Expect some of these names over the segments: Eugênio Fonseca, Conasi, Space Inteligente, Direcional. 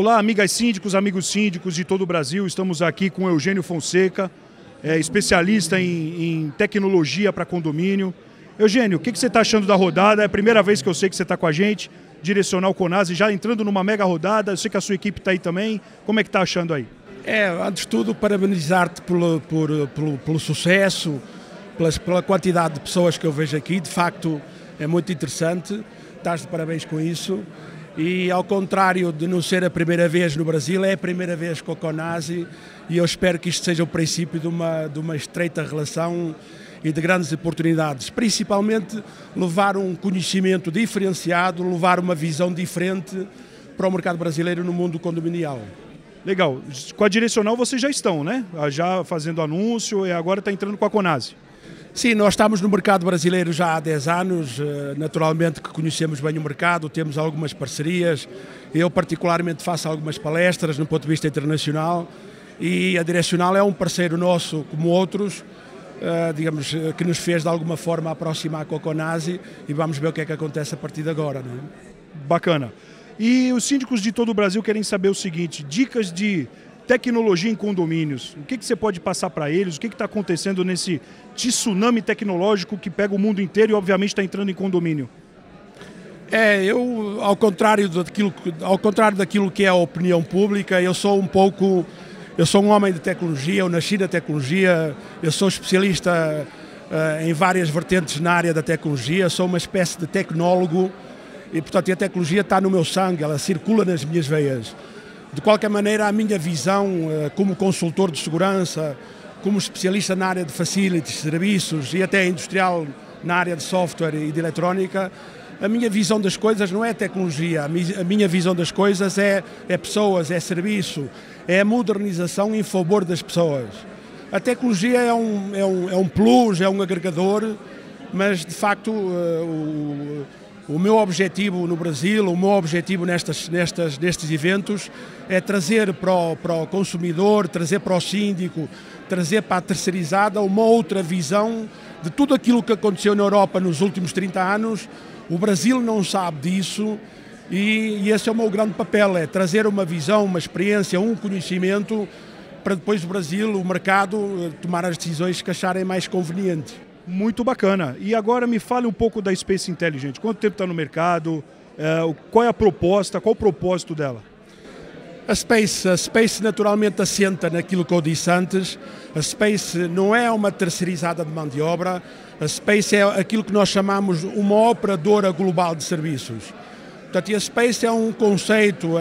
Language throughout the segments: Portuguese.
Olá, amigas síndicos, amigos síndicos de todo o Brasil. Estamos aqui com o Eugênio Fonseca, especialista em tecnologia para condomínio. Eugênio, o que você está achando da rodada? É a primeira vez que eu sei que você está com a gente, Direcional Conasi, já entrando numa mega rodada. Eu sei que a sua equipe está aí também. Como é que está achando aí? Antes de tudo, parabenizar-te pelo sucesso, pela quantidade de pessoas que eu vejo aqui. De facto, é muito interessante. Estás de parabéns com isso. E ao contrário de não ser a primeira vez no Brasil, é a primeira vez com a Conasi, e eu espero que isto seja o princípio de uma estreita relação e de grandes oportunidades, principalmente levar um conhecimento diferenciado, levar uma visão diferente para o mercado brasileiro no mundo condominial. Legal. Com a Direcional vocês já estão, né? Já fazendo anúncio e agora está entrando com a Conasi. Sim, nós estamos no mercado brasileiro já há 10 anos, naturalmente que conhecemos bem o mercado, temos algumas parcerias, eu particularmente faço algumas palestras no ponto de vista internacional e a Direcional é um parceiro nosso como outros, digamos, que nos fez de alguma forma aproximar com a Conasi e vamos ver o que é que acontece a partir de agora, não é? Bacana. E os síndicos de todo o Brasil querem saber o seguinte, dicas de tecnologia em condomínios, o que você pode passar para eles, o que está acontecendo nesse tsunami tecnológico que pega o mundo inteiro e obviamente está entrando em condomínio? Eu, ao contrário daquilo que é a opinião pública, eu sou um homem de tecnologia, eu nasci na tecnologia, eu sou especialista em várias vertentes na área da tecnologia, sou uma espécie de tecnólogo e, portanto, a tecnologia está no meu sangue, ela circula nas minhas veias. De qualquer maneira, a minha visão como consultor de segurança, como especialista na área de facilities, serviços e até industrial na área de software e de eletrónica, a minha visão das coisas não é tecnologia, a minha visão das coisas é pessoas, é serviço, é modernização em favor das pessoas. A tecnologia é um plus, é um agregador, mas de facto o meu objetivo no Brasil, o meu objetivo nestes eventos é trazer para o consumidor, trazer para o síndico, trazer para a terceirizada uma outra visão de tudo aquilo que aconteceu na Europa nos últimos 30 anos. O Brasil não sabe disso e esse é o meu grande papel, é trazer uma visão, uma experiência, um conhecimento para depois o Brasil, o mercado, tomar as decisões que acharem mais convenientes. Muito bacana. E agora me fale um pouco da Space Inteligente. Quanto tempo está no mercado? Qual é a proposta? Qual o propósito dela? A Space naturalmente assenta naquilo que eu disse antes. A Space não é uma terceirizada de mão de obra. A Space é aquilo que nós chamamos uma operadora global de serviços. Portanto, a Space é um conceito,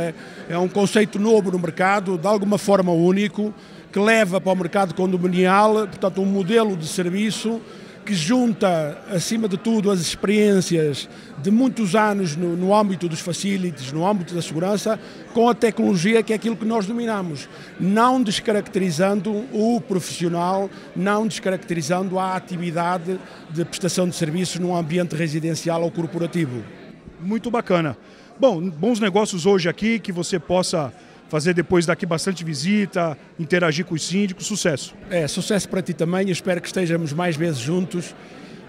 é um conceito novo no mercado, de alguma forma único, que leva para o mercado condominial, portanto, um modelo de serviço que junta, acima de tudo, as experiências de muitos anos no âmbito dos facilities, no âmbito da segurança, com a tecnologia, que é aquilo que nós dominamos, não descaracterizando o profissional, não descaracterizando a atividade de prestação de serviços num ambiente residencial ou corporativo. Muito bacana. Bom, bons negócios hoje aqui, que você possa fazer depois daqui bastante visita, interagir com os síndicos, sucesso. Sucesso para ti também, eu espero que estejamos mais vezes juntos,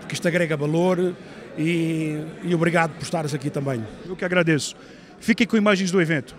porque isto agrega valor e obrigado por estares aqui também. Eu que agradeço. Fiquem com imagens do evento.